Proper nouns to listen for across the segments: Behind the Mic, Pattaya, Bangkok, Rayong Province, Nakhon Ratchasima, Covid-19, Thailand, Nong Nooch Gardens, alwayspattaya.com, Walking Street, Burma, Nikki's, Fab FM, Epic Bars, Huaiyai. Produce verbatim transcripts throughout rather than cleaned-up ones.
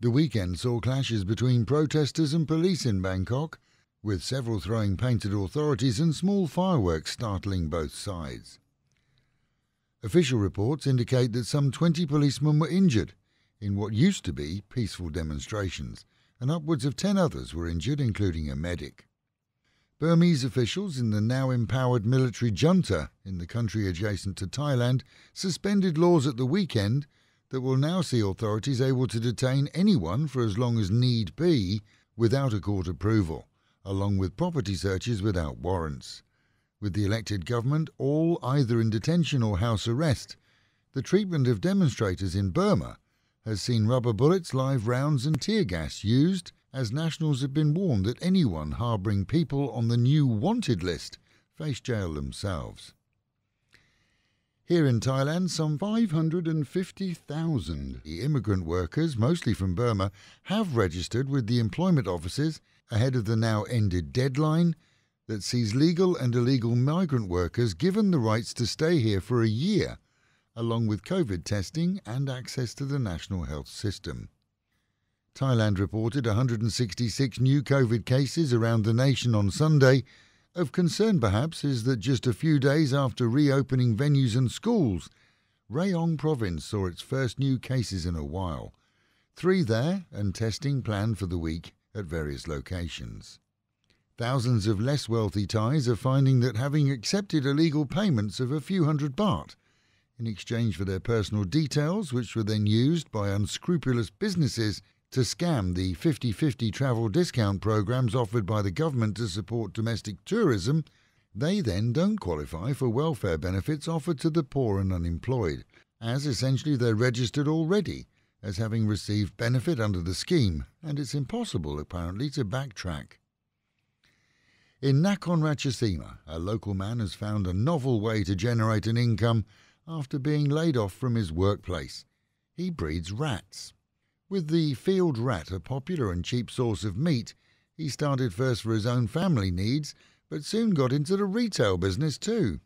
The weekend saw clashes between protesters and police in Bangkok, with several throwing paint at authorities and small fireworks startling both sides. Official reports indicate that some twenty policemen were injured in what used to be peaceful demonstrations, and upwards of ten others were injured, including a medic. Burmese officials in the now-empowered military junta in the country adjacent to Thailand suspended laws at the weekend that will now see authorities able to detain anyone for as long as need be without a court approval, along with property searches without warrants. With the elected government all either in detention or house arrest, the treatment of demonstrators in Burma has seen rubber bullets, live rounds and tear gas used, as nationals have been warned that anyone harbouring people on the new wanted list face jail themselves. Here in Thailand, some five hundred fifty thousand immigrant workers, mostly from Burma, have registered with the employment offices ahead of the now-ended deadline that sees legal and illegal migrant workers given the rights to stay here for a year, along with COVID testing and access to the national health system. Thailand reported one hundred sixty-six new COVID cases around the nation on Sunday. Of concern, perhaps, is that just a few days after reopening venues and schools, Rayong Province saw its first new cases in a while. Three there, and testing planned for the week at various locations. Thousands of less wealthy Thais are finding that having accepted illegal payments of a few hundred baht in exchange for their personal details, which were then used by unscrupulous businesses to scam the fifty fifty travel discount programs offered by the government to support domestic tourism, they then don't qualify for welfare benefits offered to the poor and unemployed, as essentially they're registered already as having received benefit under the scheme, and it's impossible, apparently, to backtrack. In Nakhon Ratchasima, a local man has found a novel way to generate an income after being laid off from his workplace. He breeds rats. With the field rat a popular and cheap source of meat, he started first for his own family needs, but soon got into the retail business too,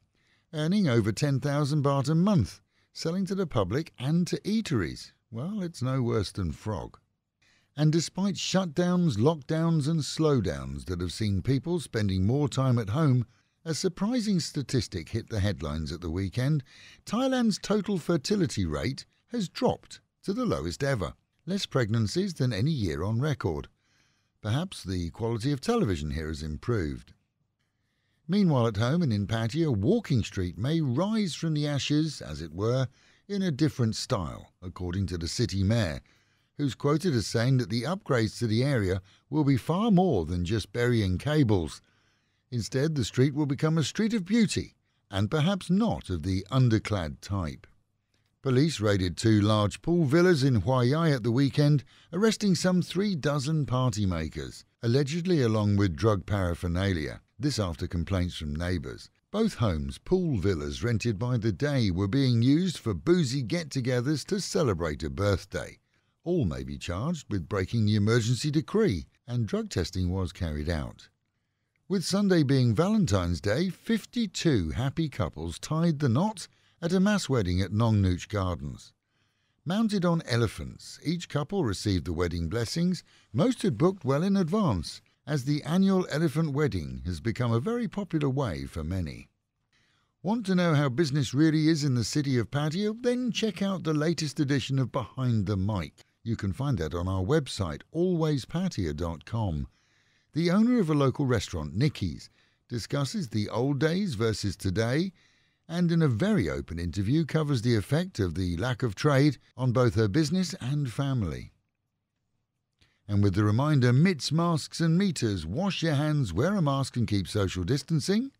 earning over ten thousand baht a month, selling to the public and to eateries. Well, it's no worse than frog. And despite shutdowns, lockdowns and slowdowns that have seen people spending more time at home, a surprising statistic hit the headlines at the weekend. Thailand's total fertility rate has dropped to the lowest ever. Less pregnancies than any year on record. Perhaps the quality of television here has improved. Meanwhile, at home and in Pattaya, walking street may rise from the ashes, as it were, in a different style, according to the city mayor, who's quoted as saying that the upgrades to the area will be far more than just burying cables. Instead, the street will become a street of beauty, and perhaps not of the underclad type. Police raided two large pool villas in Huaiyai at the weekend, arresting some three dozen party makers, allegedly along with drug paraphernalia, this after complaints from neighbours. Both homes, pool villas rented by the day, were being used for boozy get-togethers to celebrate a birthday. All may be charged with breaking the emergency decree, and drug testing was carried out. With Sunday being Valentine's Day, fifty-two happy couples tied the knot at a mass wedding at Nong Nooch Gardens. Mounted on elephants, each couple received the wedding blessings. Most had booked well in advance, as the annual elephant wedding has become a very popular way for many. Want to know how business really is in the city of Pattaya? Then check out the latest edition of Behind the Mic. You can find that on our website, always pattaya dot com. The owner of a local restaurant, Nikki's, discusses the old days versus today, and in a very open interview covers the effect of the lack of trade on both her business and family. And with the reminder, mitts, masks and meters, wash your hands, wear a mask and keep social distancing.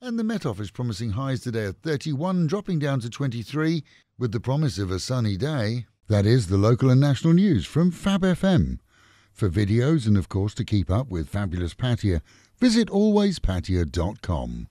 And the Met Office promising highs today of thirty-one, dropping down to twenty-three, with the promise of a sunny day. That is the local and national news from Fab F M. For videos and of course to keep up with fabulous Pattaya, visit always pattaya dot com.